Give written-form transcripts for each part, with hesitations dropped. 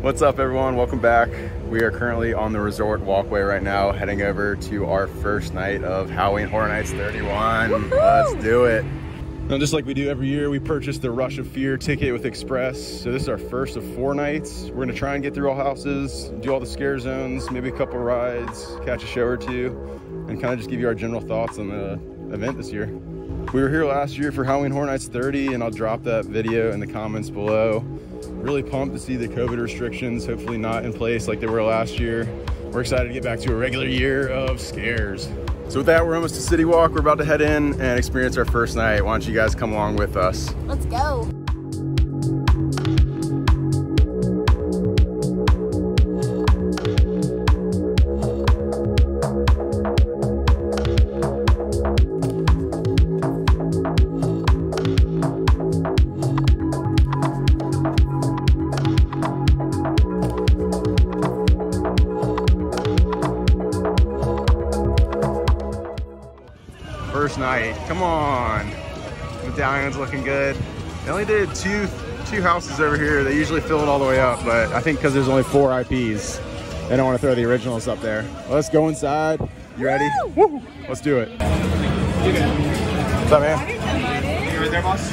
What's up everyone, welcome back. We are currently on the resort walkway right now, heading over to our first night of Halloween Horror Nights 31. Woohoo! Let's do it. Now just like we do every year, we purchased the Rush of Fear ticket with Express. So this is our first of 4 nights. We're gonna try and get through all houses, do all the scare zones, maybe a couple rides, catch a show or two, and kind of just give you our general thoughts on the event this year. We were here last year for Halloween Horror Nights 30, and I'll drop that video in the comments below. Really pumped to see the COVID restrictions hopefully not in place like they were last year. We're excited to get back to a regular year of scares. So with that, we're almost to City Walk. We're about to head in and experience our first night. Why don't you guys come along with us? Let's go. Night. Come on. Medallion's looking good. They only did two houses over here. They usually fill it all the way up, but I think because there's only 4 IPs, they don't want to throw the originals up there. Let's go inside. You ready? Woo! Let's do it. What's up, man? You right there, boss?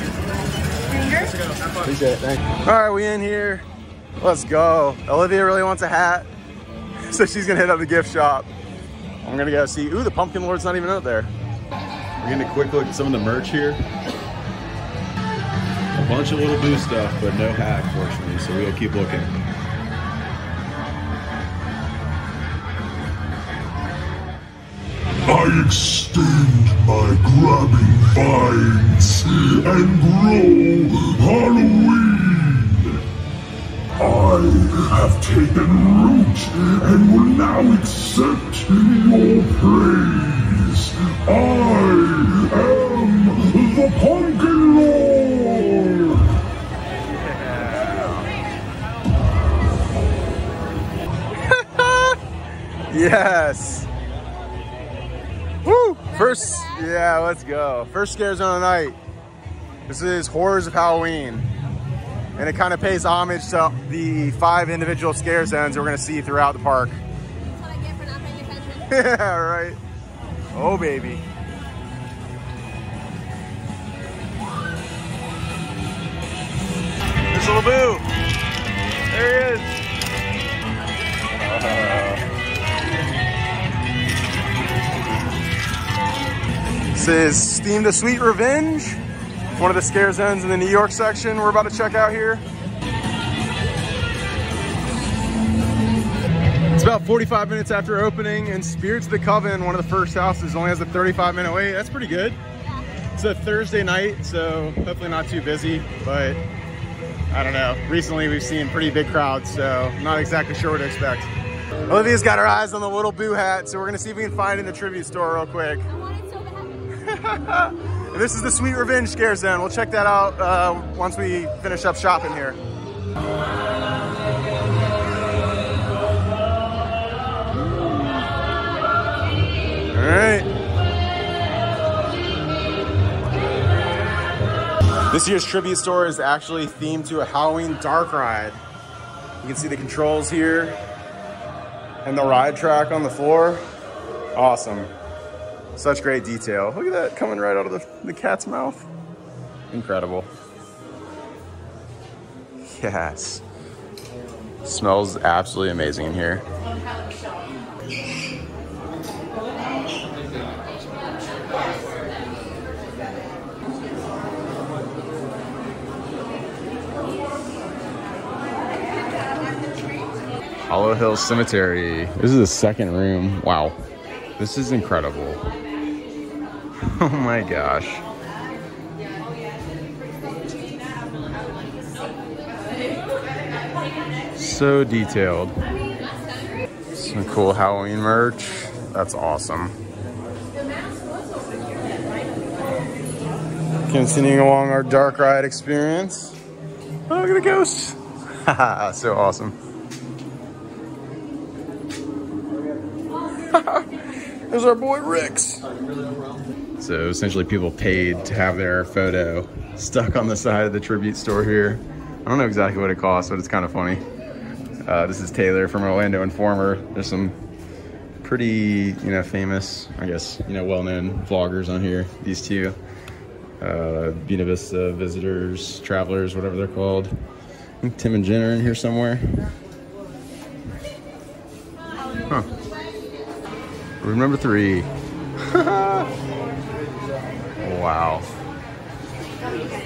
Appreciate it. Thanks. All right, we in here. Let's go. Olivia really wants a hat, so she's gonna hit up the gift shop. I'm gonna go see. Ooh, the Pumpkin Lord's not even up there. We're getting a quick look at some of the merch here. A bunch of Little Boo stuff, but no hat, fortunately, so we'll keep looking. I extend my grabbing vines and grow Halloween. I have taken root and will now accept your praise. I am the Pumpkin Lord! Yeah. Yes! Woo! First, yeah, let's go. First scare zone of the night. This is Horrors of Halloween. And it kind of pays homage to the 5 individual scare zones we're going to see throughout the park. That's what I get for not paying attention. Yeah, right. Oh, baby. There's Little Boo. There he is. This is themed to Sweet Revenge. One of the scare zones in the New York section we're about to check out here. It's about 45 minutes after opening, and Spirits of the Coven, one of the first houses, only has a 35-minute wait. That's pretty good. Yeah. It's a Thursday night, so hopefully not too busy, but I don't know. Recently, we've seen pretty big crowds, so not exactly sure what to expect. Olivia's got her eyes on the Little Boo hat, so we're gonna see if we can find it in the tribute store real quick. I want it so bad. This is the Sweet Revenge scare zone. We'll check that out once we finish up shopping here. All right. This year's tribute store is actually themed to a Halloween dark ride. You can see the controls here and the ride track on the floor. Awesome. Such great detail. Look at that coming right out of the cat's mouth. Incredible. Yes. Smells absolutely amazing in here. Hollow Hill Cemetery. This is the second room. Wow. This is incredible. Oh my gosh. So detailed. Some cool Halloween merch. That's awesome. Continuing along our dark ride experience. Oh, look at the ghosts. Haha, so awesome. There's our boy Ricks. So essentially people paid to have their photo stuck on the side of the tribute store here. I don't know exactly what it costs, but it's kind of funny. This is Taylor from Orlando Informer. There's some pretty, famous, well-known vloggers on here. These two, Buena Vista Visitors, Travelers, whatever they're called. I think Tim and Jen are in here somewhere. Huh. Room number 3. Wow.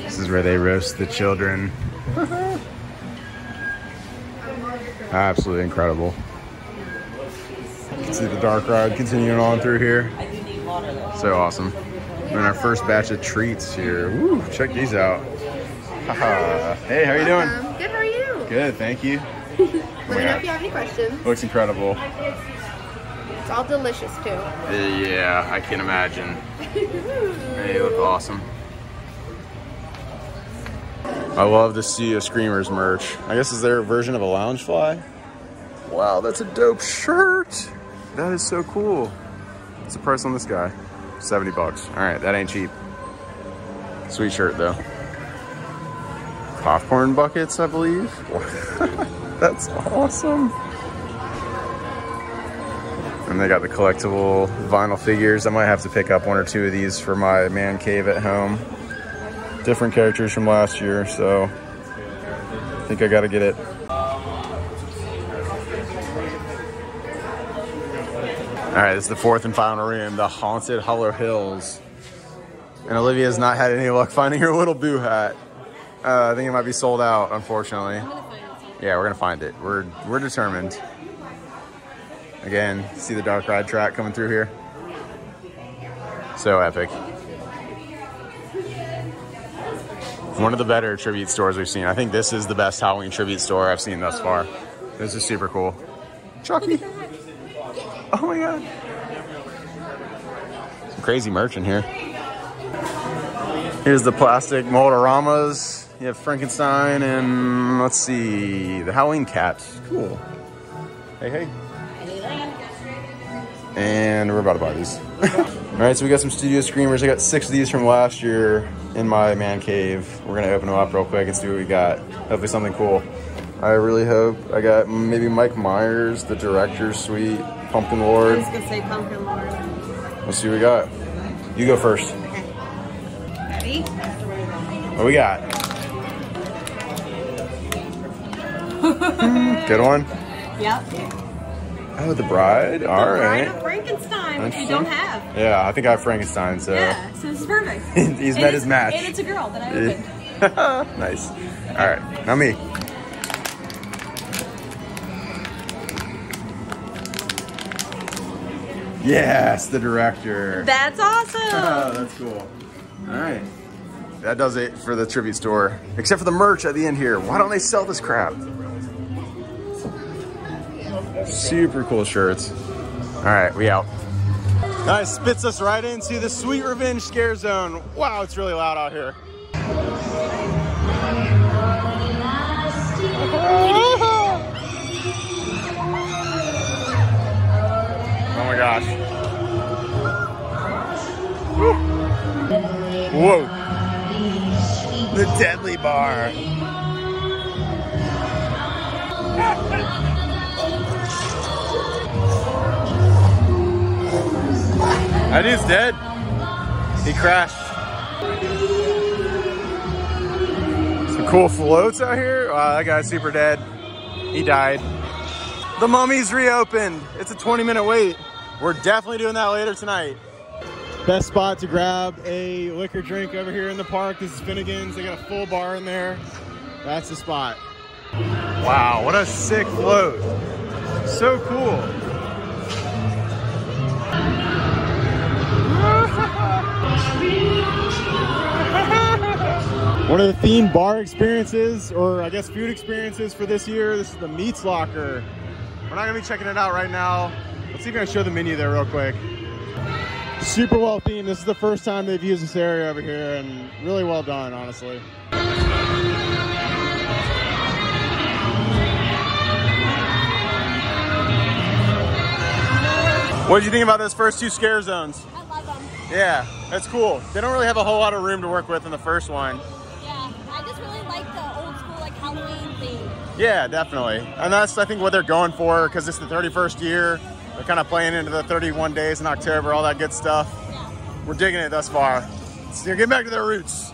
This is where they roast the children. Absolutely incredible. You can see the dark ride continuing on through here. So awesome. And our first batch of treats here. Woo, check these out. Hey, how are you doing? Good, how are you? Good, thank you. Let me know if you have any questions. Looks incredible. It's all delicious too. Yeah, I can imagine. They look awesome. I love the Studio Screamers merch. I guess is their version of a Lounge Fly. Wow, that's a dope shirt. That is so cool. What's the price on this guy? 70 bucks. All right, that ain't cheap. Sweet shirt though. Popcorn buckets, I believe. That's awesome. And they got the collectible vinyl figures. I might have to pick up one or two of these for my man cave at home. Different characters from last year, so I think I gotta get it. All right, this is the 4th and final room, the Haunted Hollow Hills. And Olivia's not had any luck finding her little boo hat. I think it might be sold out, unfortunately. Yeah, we're gonna find it. We're determined. Again, see the dark ride track coming through here. So epic. One of the better tribute stores we've seen. I think this is the best Halloween tribute store I've seen thus far. This is super cool. Chucky. Oh my God. Some crazy merch in here. Here's the plastic moldoramas. You have Frankenstein and let's see, the Halloween cat. Cool. Hey, hey. And we're about to buy these. All right, so we got some Studio Screamers. I got 6 of these from last year in my man cave. We're gonna open them up real quick and see what we got. Hopefully something cool. I really hope I got maybe Mike Myers, the director's suite, Pumpkin Lord. I was gonna say Pumpkin Lord. Let's see what we got. You go first. Okay. Ready? What we got? Good one? Yep. Oh, The Bride? All right. The Bride of Frankenstein, which you don't have. Yeah, I think I have Frankenstein, so. Yeah, so this is perfect. He's met his match. And it's a girl that I opened. Nice. All right, now me. Yes, the director. That's awesome. Oh, that's cool. All right. That does it for the tribute store, except for the merch at the end here. Why don't they sell this crap? Super cool shirts. All right, we out. Nice, spits us right into the Sweet Revenge scare zone. Wow, it's really loud out here. Oh my gosh. Whoa. The Deadly Bar. That dude's dead. He crashed. Some cool floats out here. Wow, that guy's super dead. He died. The Mummy's reopened. It's a 20-minute wait. We're definitely doing that later tonight. Best spot to grab a liquor drink over here in the park. This is Finnegan's. They got a full bar in there. That's the spot. Wow, what a sick float. So cool. One of the themed bar experiences, or I guess food experiences for this year, this is the Meats Locker. We're not gonna be checking it out right now. Let's see if I can show the menu there real quick. Super well themed. This is the first time they've used this area over here, and really well done, honestly. What did you think about those first 2 scare zones? I love them. Yeah, that's cool. They don't really have a whole lot of room to work with in the first one. Yeah, I just really like the old school, like Halloween thing. Yeah, definitely. And that's, I think, what they're going for, because it's the 31st year. They're kind of playing into the 31 days in October, all that good stuff. Yeah. We're digging it thus far. So they're getting back to their roots. Yeah.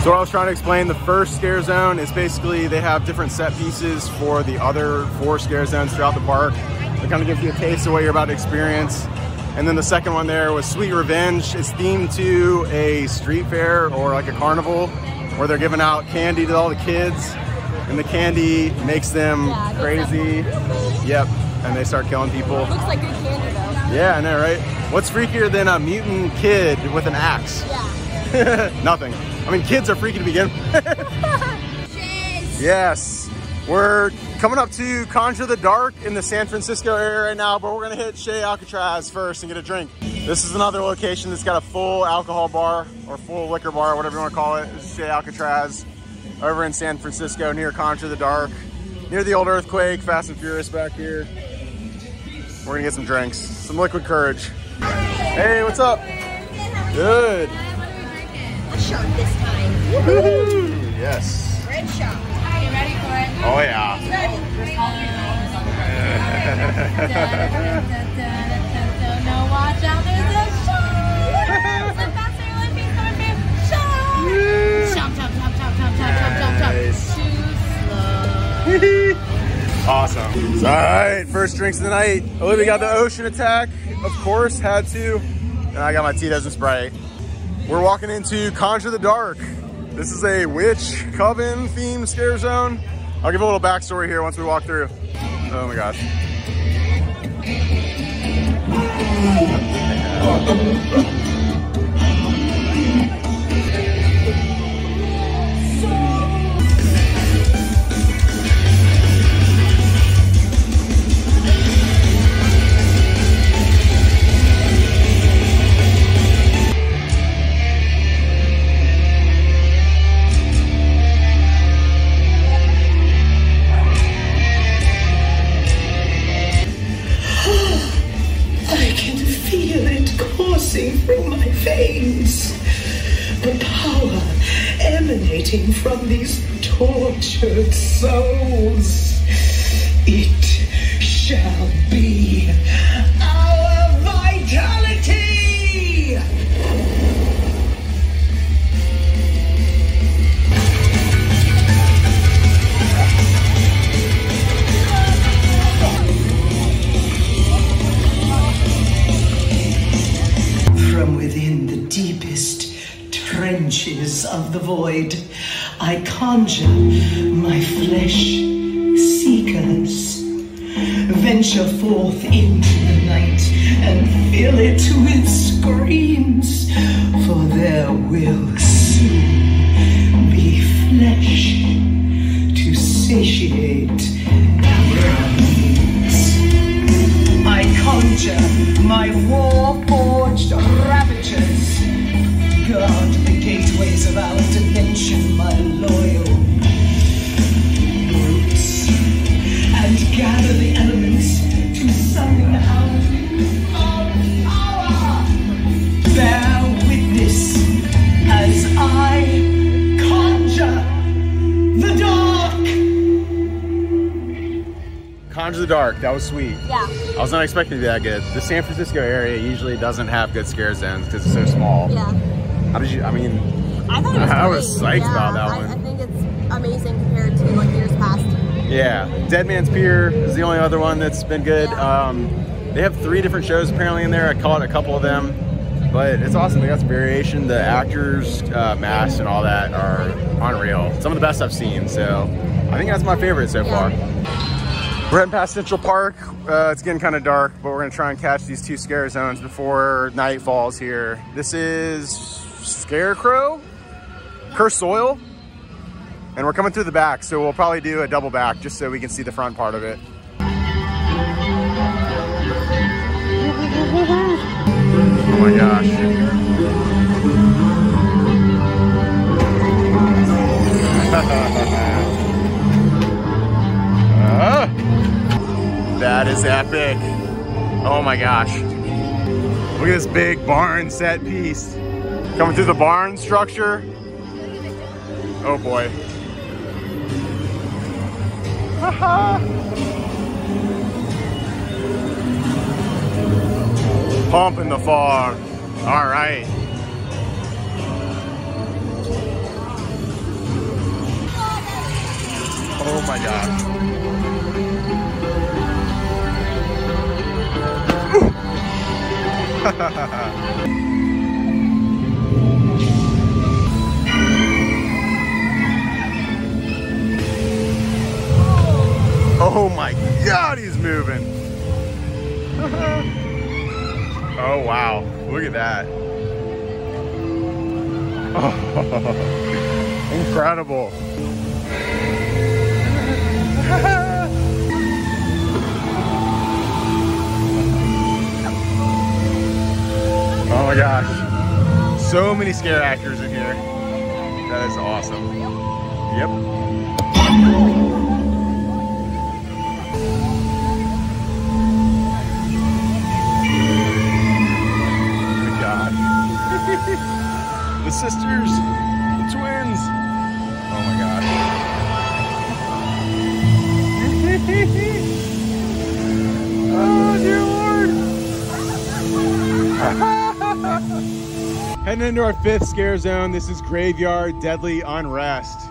So what I was trying to explain, the first scare zone is basically they have different set pieces for the other 4 scare zones throughout the park. It kind of gives you a taste of what you're about to experience. And then the second one there was Sweet Revenge. It's themed to a street fair or like a carnival where they're giving out candy to all the kids. And the candy makes them crazy. Yep, and they start killing people. Looks like good candy though. Yeah, I know, right? What's freakier than a mutant kid with an axe? Yeah. Nothing. I mean, kids are freaky to begin with. Yes. We're coming up to Conjure the Dark in the San Francisco area right now, but we're gonna hit Shea Alcatraz first and get a drink. This is another location that's got a full alcohol bar, or full liquor bar, whatever you wanna call it. It's Shea Alcatraz, over in San Francisco, near Conjure the Dark, near the old earthquake, Fast and Furious back here. We're gonna get some drinks, some liquid courage. Hey, what's up? Good. What are we drinking? A shark this time. Woohoo! Yes. Red shark. Ready for it? Oh yeah. No, watch out, there's a shark! And that's your Olympics coming, babe. Shark! Chomp, chomp, chomp, chomp, chomp, chomp, chomp, chomp. Too slow. Awesome. So, alright, first drinks of the night. Olivia got the Ocean Attack, of course, had to. And I got my Tito's and Sprite. We're walking into Conjure the Dark. This is a witch coven themed scare zone. I'll give a little backstory here once we walk through. Oh my gosh. From these tortured souls, it shall be our vitality! From within the deepest trenches of the void, I conjure my flesh seekers, venture forth into the night and fill it with screams, for there will soon be flesh to satiate our needs. I conjure my war-forged ravagers, guard the gateways of our dimension, my loyal roots, and gather the elements to summon our youth of power. Bear witness as I conjure the dark. Conjure the dark, that was sweet. Yeah. I was not expecting to be that good. The San Francisco area usually doesn't have good scare zones because it's so small. Yeah. How did you, I mean, I thought it was great. I was psyched about that one. I think it's amazing compared to like years past. Yeah, Dead Man's Pier is the only other one that's been good. Yeah. They have 3 different shows apparently in there. I caught a couple of them, but it's awesome. They got some variation. The actors, masks and all that are unreal. Some of the best I've seen, so I think that's my favorite so far. We're heading past Central Park. It's getting kind of dark, but we're gonna try and catch these 2 scare zones before night falls here. This is Scarecrow Cursed Soil, and we're coming through the back, so we'll probably do a double back just so we can see the front part of it. Oh my gosh. That is epic. Oh my gosh, look at this big barn set piece. Coming through the barn structure. Oh boy. Pump in the fog. All right. Oh my God. Oh my God, he's moving. Oh wow, look at that. Oh, incredible. Oh my gosh. So many scare actors in here. That is awesome. Yep. The sisters, the twins. Oh my God. Oh dear Lord. Heading into our fifth scare zone. This is Graveyard Deadly Unrest.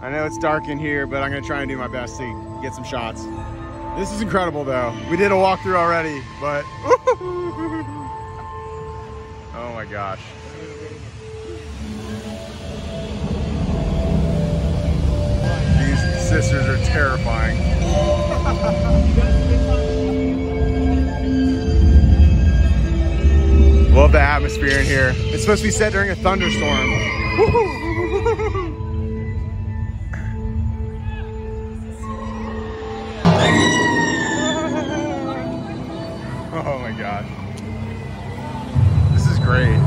I know it's dark in here, but I'm gonna try and do my best to get some shots. This is incredible though. We did a walkthrough already, but oh my gosh. These sisters are terrifying. Love the atmosphere in here. It's supposed to be set during a thunderstorm. Oh my God. This is great.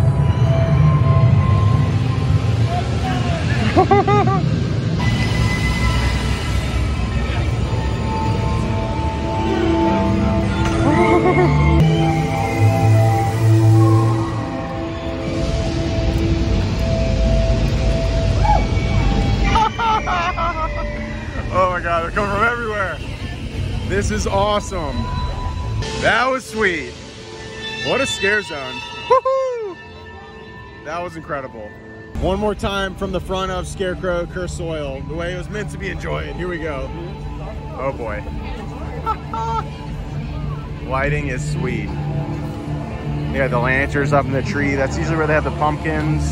This is awesome. That was sweet. What a scare zone. Woohoo! That was incredible. One more time from the front of Scarecrow Cursed Soil, the way it was meant to be enjoyed. Here we go. Oh boy. Lighting is sweet. Yeah, the lanterns up in the tree. That's usually where they have the pumpkins.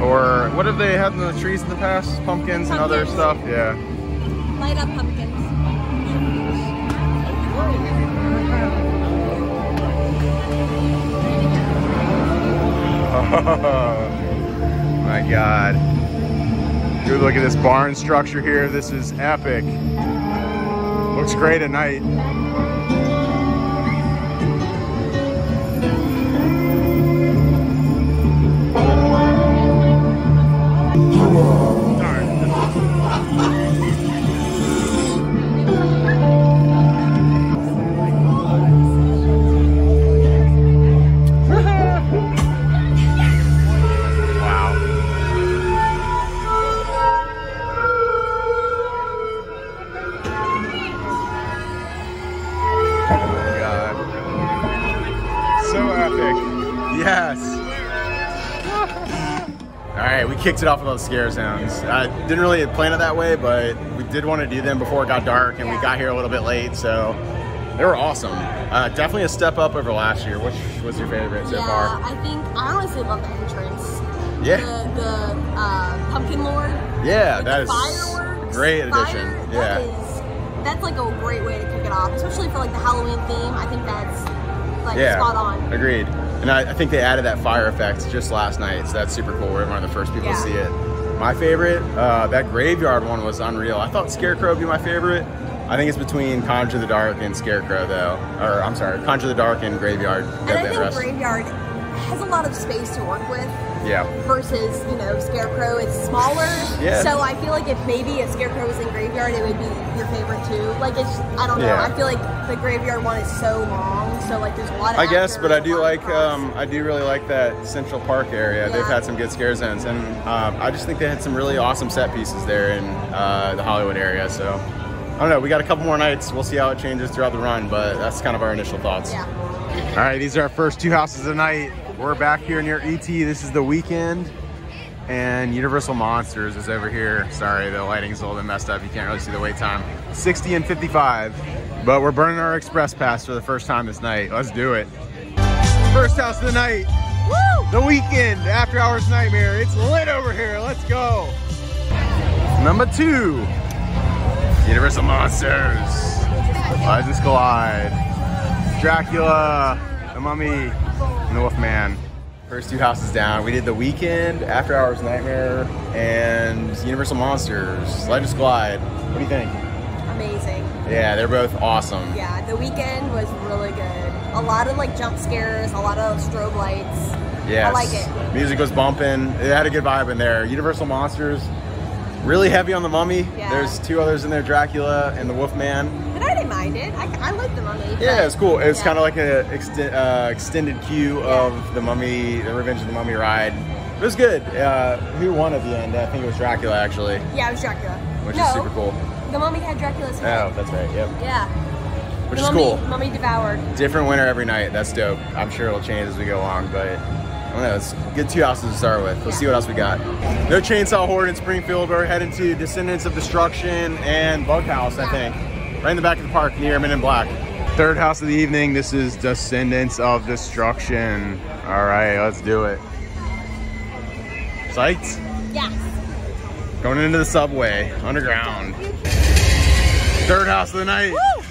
Or what have they had in the trees in the past? Pumpkins and other stuff. Yeah. Light up pumpkins. Oh my God. Dude, look at this barn structure here. This is epic. Looks great at night. Kicked it off with those scare zones. I didn't really plan it that way, but we did want to do them before it got dark, and we got here a little bit late, so they were awesome. Definitely a step up over last year. Which was your favorite so far? I think I honestly love the entrance. Yeah. The Pumpkin Lord. Yeah, that is fireworks, great addition. Yeah. That's like a great way to kick it off, especially for like the Halloween theme. I think that's like spot on. Agreed. And I think they added that fire effect just last night, so that's super cool. We're one of the first people to see it. My favorite, that graveyard one was unreal. I thought Scarecrow would be my favorite. I think it's between Conjure the Dark and Scarecrow, though. Or, I'm sorry, Conjure the Dark and Graveyard. And I think Graveyard has a lot of space to work with. Yeah. Versus, you know, Scarecrow, it's smaller. Yeah. So I feel like if maybe if Scarecrow was in Graveyard, it would be your favorite too? Like, it's, I don't know. Yeah. I feel like the Graveyard one is so long, so like there's a lot of I guess, but I do like, I do really like that Central Park area. Yeah. They've had some good scare zones, and I just think they had some really awesome set pieces there in the Hollywood area, so. I don't know, we got a couple more nights. We'll see how it changes throughout the run, but that's kind of our initial thoughts. Yeah. All right, these are our first two houses of the night. We're back here near ET. This is The Weeknd, and Universal Monsters is over here. Sorry, the lighting's a little bit messed up. You can't really see the wait time. 60 and 55, but we're burning our express pass for the first time this night. Let's do it. First house of the night. Woo! The Weeknd, After Hours Nightmare. It's lit over here, let's go. Number two. Universal Monsters, Legends Collide, Dracula, The Mummy, and The Wolfman. First two houses down, we did The Weeknd, After Hours Nightmare, and Universal Monsters, Legends Collide. What do you think? Amazing. Yeah, they're both awesome. Yeah, The Weeknd was really good. A lot of like jump scares, a lot of strobe lights. Yes. I like it. Music was bumping. It had a good vibe in there. Universal Monsters, really heavy on The Mummy. Yeah. There's two others in there, Dracula and The Wolfman. But I didn't mind it. I liked The Mummy. Yeah, it's cool. It's kind of like an extended queue of The Mummy, the Revenge of the Mummy ride. It was good. Who won at the end? I think it was Dracula, actually. Yeah, it was Dracula. Which is super cool. The Mummy had Dracula's head. Oh, that's right. Yep. Yeah. Which is cool. Mummy devoured. Different winner every night. That's dope. I'm sure it'll change as we go along, but... I don't know, it's a good two houses to start with. Let's see what else we got. No Chainsaw Horde in Springfield. We're heading to Descendants of Destruction and Blumhouse, I think. Right in the back of the park near Men in Black. Third house of the evening, this is Descendants of Destruction. All right, let's do it. Psyched? Yeah. Going into the subway, underground. Third house of the night. Woo!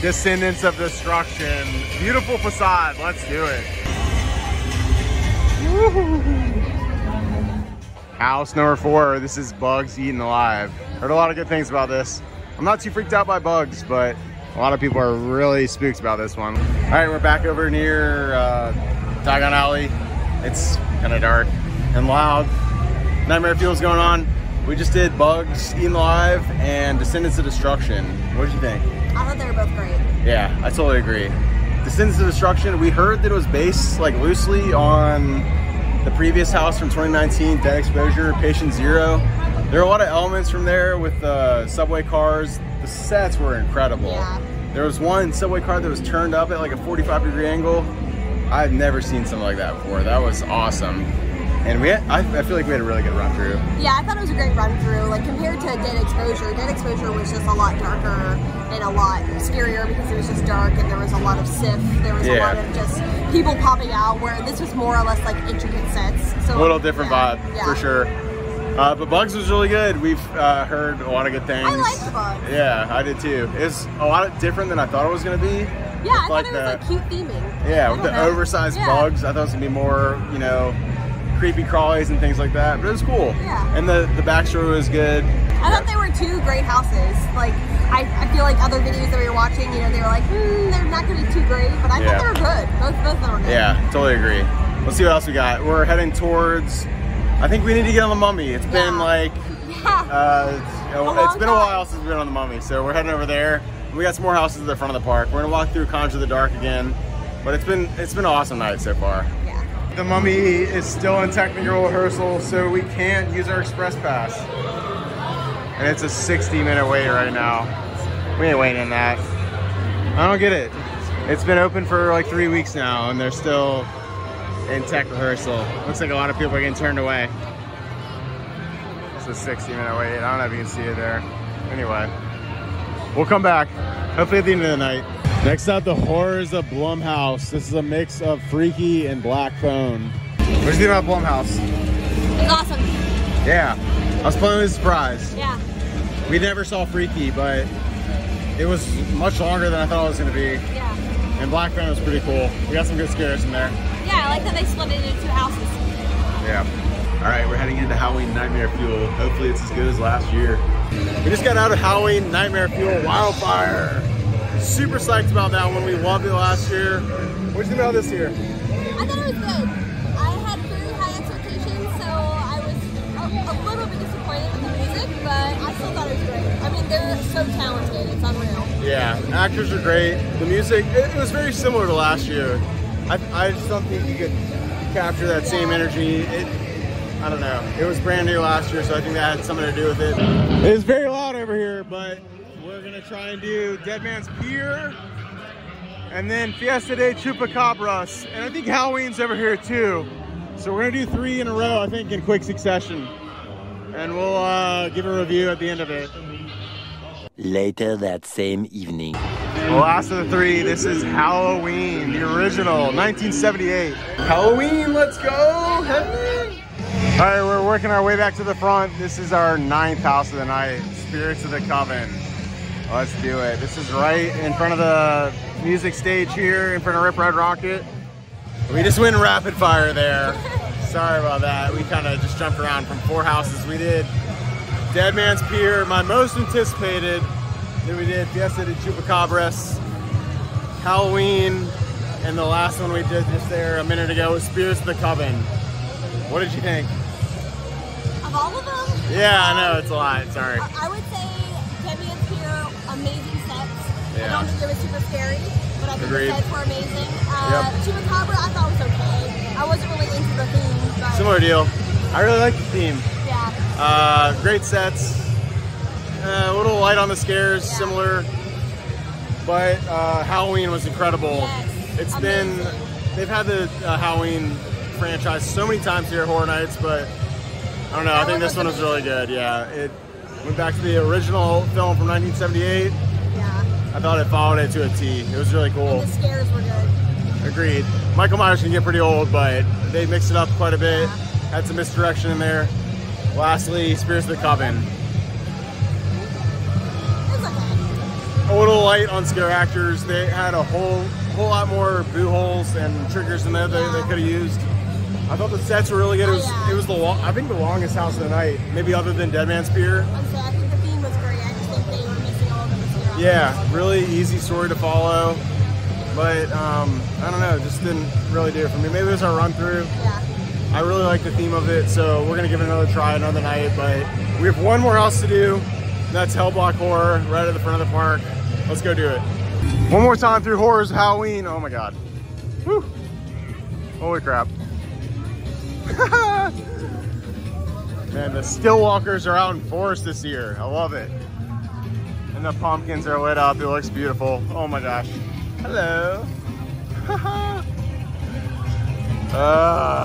Descendants of Destruction. Beautiful facade, let's do it. House number four, this is Bugs Eaten Alive. Heard a lot of good things about this. I'm not too freaked out by bugs, but a lot of people are really spooked about this one. All right, we're back over near Diagon Alley. It's kind of dark and loud. Nightmare Fuel's going on. We just did Bugs Eaten Alive and Descendants of Destruction. What did you think? I thought they were both great. Yeah, I totally agree. Descendants of Destruction, we heard that it was based like loosely on the previous house from 2019, Dead Exposure, Patient Zero. There are a lot of elements from there with subway cars. The sets were incredible. Yeah. There was one subway car that was turned up at like a 45-degree angle. I've never seen something like that before. That was awesome. And we had, I feel like we had a really good run through. Yeah, I thought it was a great run through. Like compared to Dead Exposure was just a lot darker and a lot scarier because it was just dark and there was a lot of SIF. There was a lot of just people popping out, where this was more or less like intricate sets. So a little different vibe for sure. But Bugs was really good. We've heard a lot of good things. I liked Bugs. Yeah, I did too. It's a lot different than I thought it was going to be. Yeah, I thought it was like cute theming. Yeah, with the oversized bugs. I thought it was going to be more, you know, creepy crawlies and things like that, but it was cool. Yeah. And the backstory was good. I thought they were two great houses. Like, I feel like other videos that we were watching, you know, they were like, they're not going to be too great, but I thought they were good. Both of them were good. Yeah, totally agree. Let's see what else we got. We're heading towards, I think we need to get on The Mummy. It's been like, it's been a while since we've been on The Mummy, so we're heading over there. We got some more houses at the front of the park. We're going to walk through Conjure the Dark again, but it's been an awesome night so far. The Mummy is still in technical rehearsal, so we can't use our express pass. And it's a 60-minute wait right now. We ain't waiting in that. I don't get it. It's been open for like 3 weeks now, and they're still in tech rehearsal. Looks like a lot of people are getting turned away. It's a 60-minute wait. I don't know if you can see it there. Anyway, we'll come back, hopefully at the end of the night. Next up, the Horrors of Blumhouse. This is a mix of Freaky and Black Phone. What did you think about Blumhouse? It's awesome. Yeah, I was pleasantly surprised. Yeah. We never saw Freaky, but it was much longer than I thought it was going to be. Yeah. And Black Phone was pretty cool. We got some good scares in there. Yeah, I like that they split it into two houses. Yeah. All right, we're heading into Halloween Nightmare Fuel. Hopefully it's as good as last year. We just got out of Halloween Nightmare Fuel Wildfire. Super psyched about that one. We loved it last year. What did you think about this year? I thought it was good. I had very high expectations, so I was a little bit disappointed with the music, but I still thought it was great. I mean, mean, they're so talented. It's unreal. Yeah, the actors are great. The music, it was very similar to last year. I just don't think you could capture that same energy. I don't know. It was brand new last year, so I think that had something to do with it. It's very loud over here, but we're going to try and do Dead Man's Pier and then Fiesta de Chupacabras. And I think Halloween's over here too. So we're going to do three in a row, I think, in quick succession. And we'll give a review at the end of it. Later that same evening. The last of the three, this is Halloween, the original, 1978. Halloween, let's go, Halloween! All right, we're working our way back to the front. This is our 9th house of the night, Spirits of the Coven. Let's do it. This is right in front of the music stage here, in front of Rip Red Rocket. We just went rapid fire there. Sorry about that. We kind of just jumped around from 4 houses. We did Dead Man's Pier, my most anticipated. Then we did Fiesta de Chupacabras, Halloween, and the last one we did just there a minute ago was Spirits of the Coven. What did you think? Of all of them? Yeah, I know, it's a lot. Sorry. I would say Dead Man's Pier, amazing sets. Yeah. I don't think it was super scary, but I think the sets were amazing. Chupacabra, I thought was okay. I wasn't really into the theme. But similar deal. I really like the theme. Yeah. Great sets. A little light on the scares, similar. But Halloween was incredible. Yes. It's amazing. They've had the Halloween franchise so many times here at Horror Nights, but I don't know, I think this one was really good. Yeah, it went back to the original film from 1978. Yeah. I thought it followed it to a T. It was really cool. And the scares were good. Agreed. Michael Myers can get pretty old, but they mixed it up quite a bit. Yeah. Had some misdirection in there. Lastly, Spirits of the Coven. A little light on scare actors. They had a whole lot more boo holes and triggers in there that they could have used. I thought the sets were really good. It was I think the longest house of the night, maybe other than Dead Man's Pier. I think the theme was great. I just think they were missing all of the really easy story to follow, but I don't know, just didn't really do it for me. Maybe it was our run through. Yeah. I really like the theme of it, so we're gonna give it another try another night, but we have one more house to do. That's Hellblock Horror, right at the front of the park. Let's go do it. One more time through Horrors of Halloween. Oh my God. Woo. Holy crap. Man, the Stillwalkers are out in force this year. I love it. And the pumpkins are lit up. It looks beautiful. Oh my gosh. Hello.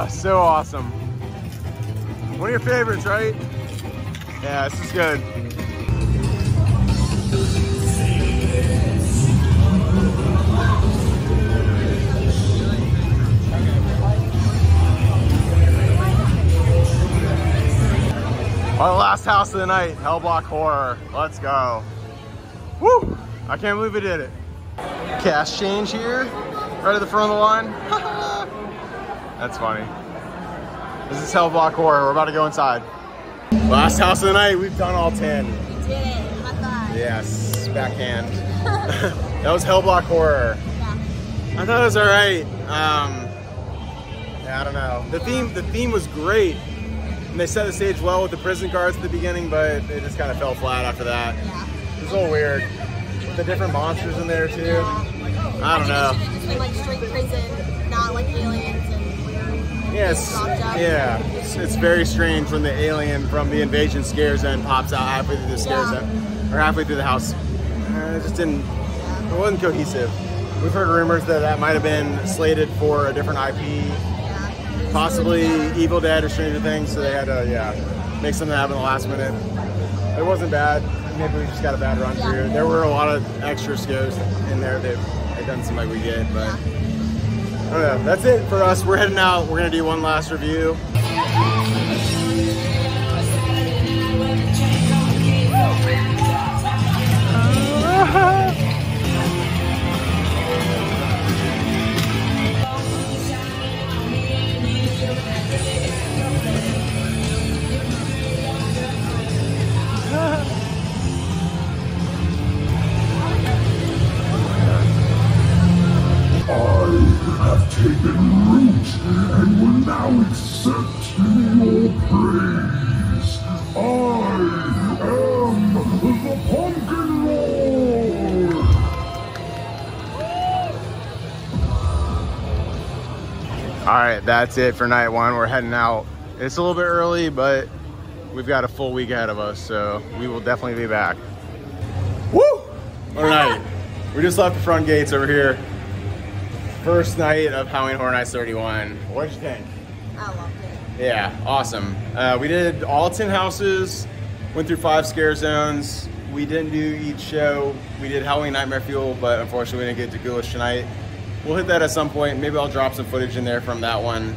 So awesome. One of your favorites, right? Yeah, this is good. Our last house of the night, Hellblock Horror. Let's go. Woo! I can't believe we did it. Cash change here, right at the front of the line. That's funny. This is Hellblock Horror. We're about to go inside. Last house of the night. We've done all 10. We did it. High five. Yes. Backhand. That was Hellblock Horror. Yeah. I thought it was all right. I don't know. The theme was great. And they set the stage well with the prison guards at the beginning, but it just kind of fell flat after that. Yeah. It was a little weird. With the different monsters in there too. Yeah. I don't know. It should have just been like straight prison, not like aliens. Yes, it's very strange when the alien from the invasion scares and pops out halfway through the scares or halfway through the house. It just didn't, it wasn't cohesive. We've heard rumors that that might have been slated for a different IP, possibly Evil Dead or Stranger Things, so they had to make something happen at the last minute. It wasn't bad. Maybe we just got a bad run through. There were a lot of extra scares in there that it doesn't seem like we get, but. I don't know. That's it for us. We're heading out. We're going to do one last review. I am the All right, that's it for night one. We're heading out. It's a little bit early, but we've got a full week ahead of us, so we will definitely be back. Woo! All right, we just left the front gates over here. First night of Halloween Horror Nights 31. What did you think? I loved it. Yeah, awesome. We did all 10 houses, went through 5 scare zones. We didn't do each show. We did Halloween Nightmare Fuel, but unfortunately we didn't get to Ghoulish tonight. We'll hit that at some point. Maybe I'll drop some footage in there from that one.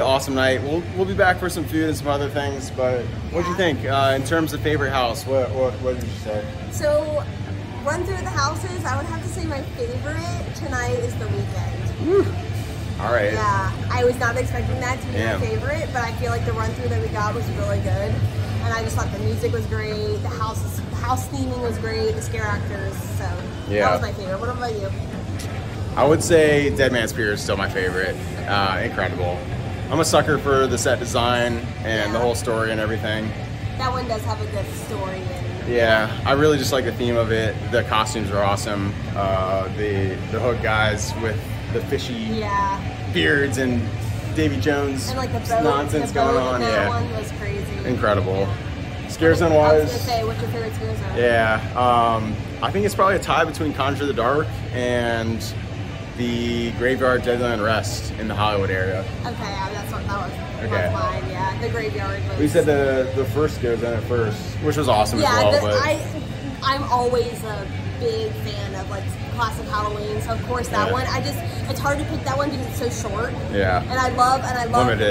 Awesome night. We'll be back for some food and some other things, but what do you think in terms of favorite house? What did you say? So run through the houses, I would have to say my favorite tonight is The Weeknd. Woo. All right. Yeah, I was not expecting that to be my favorite, but I feel like the run through that we got was really good, and I just thought the music was great, the house theming was great, the scare actors. So yeah, that was my favorite. What about you? I would say Dead Man's Pier is still my favorite. Incredible. I'm a sucker for the set design and the whole story and everything. That one does have a good story in it. Yeah, I really just like the theme of it. The costumes are awesome. The hood guys with the fishy beards and Davy Jones and like the nonsense going on. That one was crazy. Incredible. Scare zone wise. I was gonna say, what's your favorite scare zone? Yeah, I think it's probably a tie between Conjure the Dark and the Graveyard Deadly Unrest in the Hollywood area. Okay, yeah, that's what that was. Okay. Mine, yeah, the Graveyard. We said the first scare zone at first, which was awesome as well. I'm always a big fan of like classic Halloween, so of course that one. It's hard to pick that one because it's so short. Yeah. And I love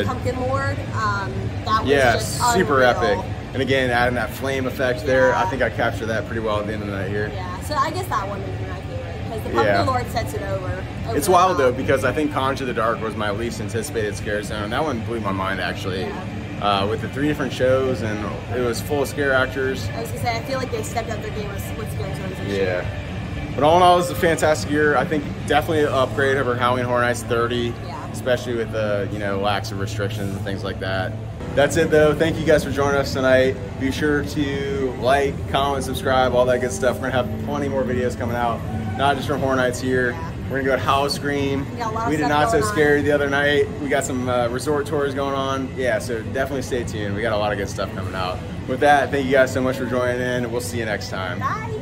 Pumpkin Lord. That was just super unreal. Epic. And again, adding that flame effect there, I think I captured that pretty well at the end of the night here. Yeah. So I guess that one would be my favorite because the Pumpkin Lord sets it over. It's wild though, because I think Conjure the Dark was my least anticipated scare zone. That one blew my mind actually, with the 3 different shows, and it was full of scare actors. I was gonna say, I feel like they stepped up their game with scare zones this year. Yeah, but all in all, it was a fantastic year. I think definitely an upgrade over Halloween Horror Nights 30, especially with the lax of restrictions and things like that. That's it though. Thank you guys for joining us tonight. Be sure to like, comment, subscribe, all that good stuff. We're gonna have plenty more videos coming out, not just from Horror Nights here. We're gonna go to Howl Scream. We did Not So Scary the other night. We got some resort tours going on. Yeah, so definitely stay tuned. We got a lot of good stuff coming out. With that, thank you guys so much for joining in. We'll see you next time. Bye.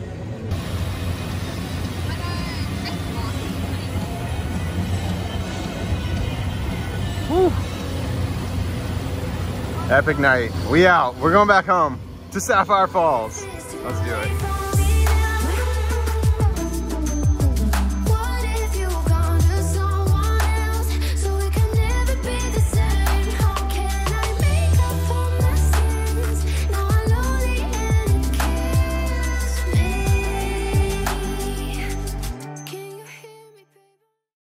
Whew. Epic night. We out. We're going back home to Sapphire Falls. Let's do it.